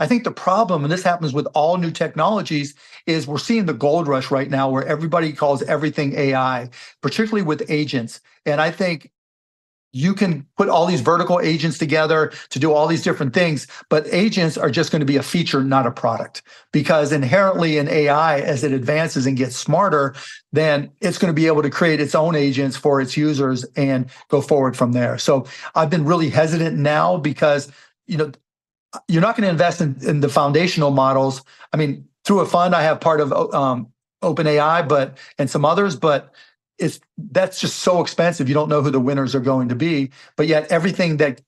I think the problem, and this happens with all new technologies, is we're seeing the gold rush right now where everybody calls everything AI, particularly with agents. And I think you can put all these vertical agents together to do all these different things, but agents are just going to be a feature, not a product. Because inherently in AI, as it advances and gets smarter, then it's going to be able to create its own agents for its users and go forward from there. So I've been really hesitant now because, you know, you're not going to invest in the foundational models. I mean, through a fund, I have part of OpenAI, and some others, but that's just so expensive. You don't know who the winners are going to be, but yet everything that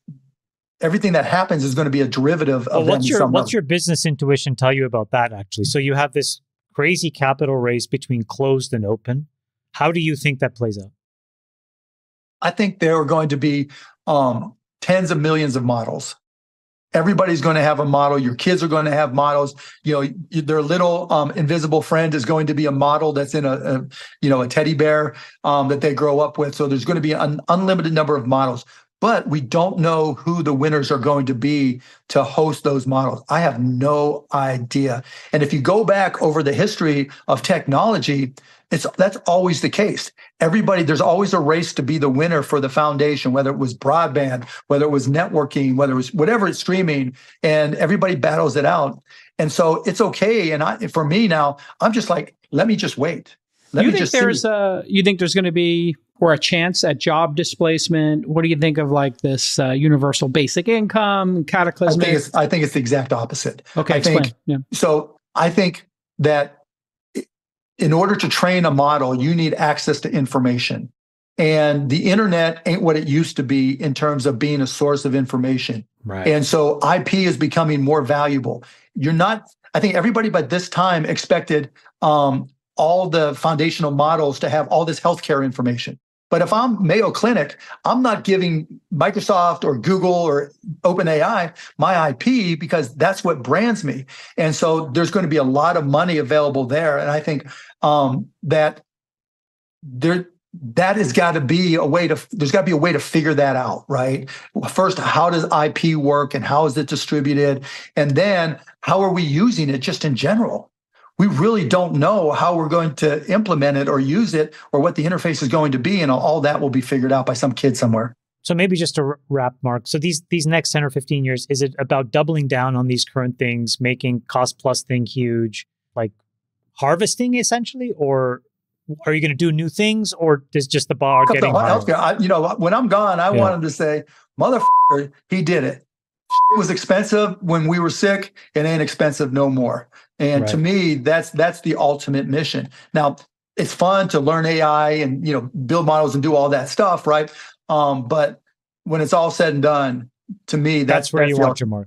happens is going to be a derivative of them. What's your business intuition tell you about that, actually? So you have this crazy capital raise between closed and open. How do you think that plays out? I think there are going to be tens of millions of models. Everybody's going to have a model. Your kids are going to have models. You know, their little invisible friend is going to be a model that's in a teddy bear that they grow up with. So there's going to be an unlimited number of models, but we don't know who the winners are going to be to host those models. I have no idea. And if you go back over the history of technology, that's always the case. There's always a race to be the winner for the foundation, whether it was broadband, whether it was networking, whether it was whatever it's streaming, and everybody battles it out. And so it's okay. And for me now, I'm just like, let me just wait. You think there's going to be a chance at job displacement? What do you think of like this universal basic income, cataclysmic? I think it's the exact opposite. Okay, explain. Yeah. So I think that in order to train a model, you need access to information. And the internet ain't what it used to be in terms of being a source of information. Right. And so IP is becoming more valuable. I think everybody by this time expected all the foundational models to have all this healthcare information. But if I'm Mayo Clinic, I'm not giving Microsoft or Google or OpenAI my IP because that's what brands me. And so there's going to be a lot of money available there. And I think there's got to be a way to figure that out, right? First, how does IP work and how is it distributed? And then how are we using it just in general? We really don't know how we're going to implement it or use it or what the interface is going to be, and all that will be figured out by some kid somewhere. So maybe just to wrap, Mark, so these next 10 or 15 years, is it about doubling down on these current things, making cost plus thing huge, like harvesting essentially, or are you going to do new things, or is just the bar getting harder? When I'm gone, I want him to say, motherfucker, he did it. It was expensive when we were sick. It ain't expensive no more. And right. To me, that's the ultimate mission. Now, it's fun to learn AI and build models and do all that stuff, right? But when it's all said and done, to me, that's where you want your mark.